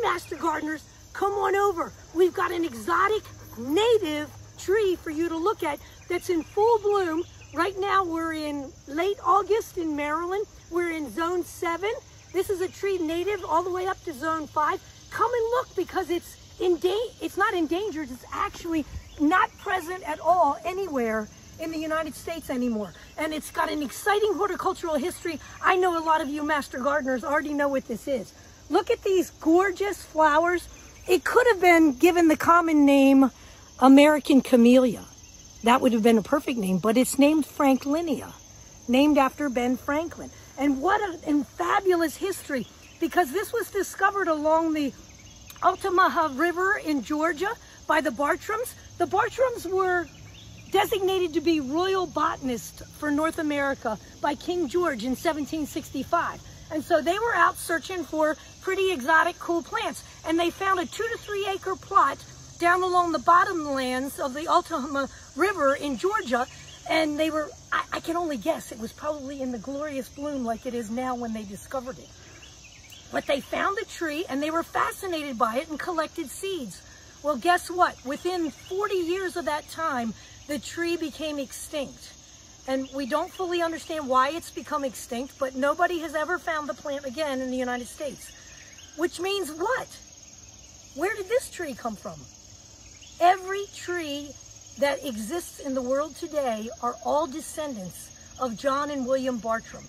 Hey, Master Gardeners, come on over. We've got an exotic native tree for you to look at that's in full bloom. Right now we're in late August in Maryland. We're in zone 7. This is a tree native all the way up to zone 5. Come and look because it's not endangered, it's actually not present at all anywhere in the United States anymore. And it's got an exciting horticultural history. I know a lot of you Master Gardeners already know what this is. Look at these gorgeous flowers. It could have been given the common name American Camellia. That would have been a perfect name, but it's named Franklinia, named after Ben Franklin. And what a fabulous history, because this was discovered along the Altamaha River in Georgia by the Bartrams. The Bartrams were designated to be royal botanists for North America by King George in 1765. And so they were out searching for pretty exotic, cool plants. And they found a 2 to 3 acre plot down along the bottomlands of the Altamaha River in Georgia. And they were, I can only guess, it was probably in the glorious bloom like it is now when they discovered it. But they found the tree and they were fascinated by it and collected seeds. Well, guess what? Within 40 years of that time, the tree became extinct. And we don't fully understand why it's become extinct, but nobody has ever found the plant again in the United States. Which means what? Where did this tree come from? Every tree that exists in the world today are all descendants of John and William Bartram.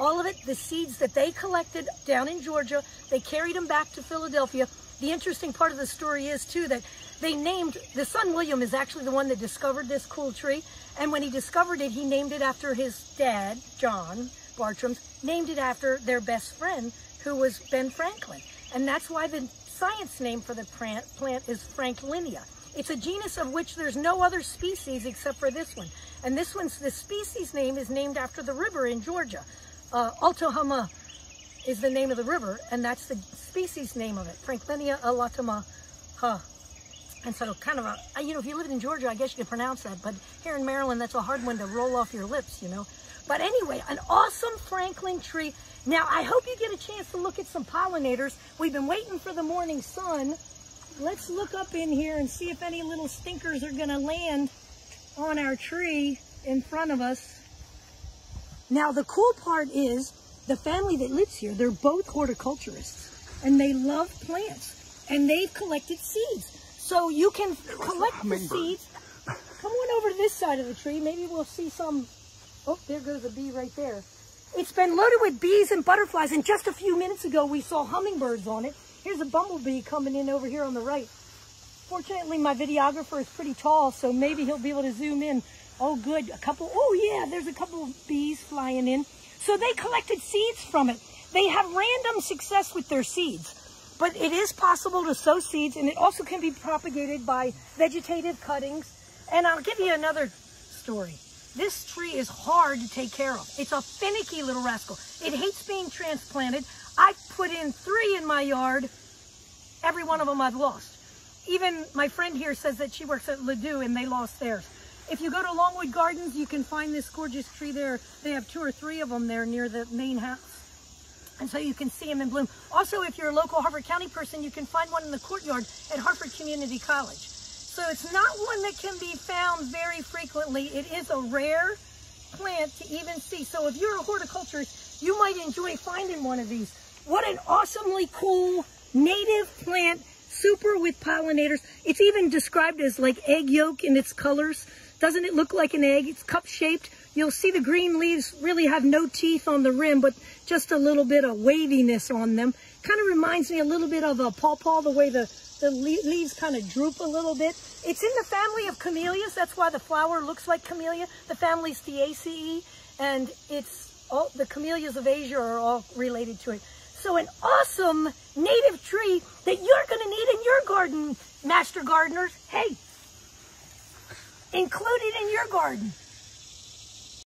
All of it, the seeds that they collected down in Georgia, they carried them back to Philadelphia. The interesting part of the story is, too, that they named, the son William is actually the one that discovered this cool tree. And when he discovered it, he named it after his dad, John Bartram, named it after their best friend, who was Ben Franklin. And that's why the science name for the plant is Franklinia. It's a genus of which there's no other species except for this one. And this one's, the species name is named after the river in Georgia. Altamaha is the name of the river, and that's the species name of it, Franklinia altamaha. And so kind of a, you know, if you lived in Georgia, I guess you could pronounce that, but here in Maryland, that's a hard one to roll off your lips, you know. But anyway, an awesome Franklin tree. Now, I hope you get a chance to look at some pollinators. We've been waiting for the morning sun. Let's look up in here and see if any little stinkers are gonna land on our tree in front of us. Now, the cool part is the family that lives here, they're both horticulturists, and they love plants, and they've collected seeds. So you can collect the seeds. Come on over to this side of the tree. Maybe we'll see some. Oh, there goes a bee right there. It's been loaded with bees and butterflies, and just a few minutes ago we saw hummingbirds on it. Here's a bumblebee coming in over here on the right. Fortunately, my videographer is pretty tall, so maybe he'll be able to zoom in. Oh, good. A couple. Oh, yeah, there's a couple of bees flying in. So they collected seeds from it. They have random success with their seeds. But it is possible to sow seeds, and it also can be propagated by vegetative cuttings. And I'll give you another story. This tree is hard to take care of. It's a finicky little rascal. It hates being transplanted. I've put in 3 in my yard. Every one of them I've lost. Even my friend here says that she works at Ledoux, and they lost theirs. If you go to Longwood Gardens, you can find this gorgeous tree there. They have 2 or 3 of them there near the main house. And so you can see them in bloom. Also, if you're a local Harford County person, you can find one in the courtyard at Harford Community College. So it's not one that can be found very frequently. It is a rare plant to even see. So if you're a horticulturist, you might enjoy finding one of these. What an awesomely cool native plant, super with pollinators. It's even described as like egg yolk in its colors. Doesn't it look like an egg? It's cup-shaped. You'll see the green leaves really have no teeth on the rim, but just a little bit of waviness on them. Kind of reminds me a little bit of a pawpaw, the way the leaves kind of droop a little bit. It's in the family of camellias. That's why the flower looks like camellia. The family's Theaceae, and it's all, the camellias of Asia are all related to it. So an awesome native tree that you're going to need in your garden, Master Gardeners. Hey, include it in your garden.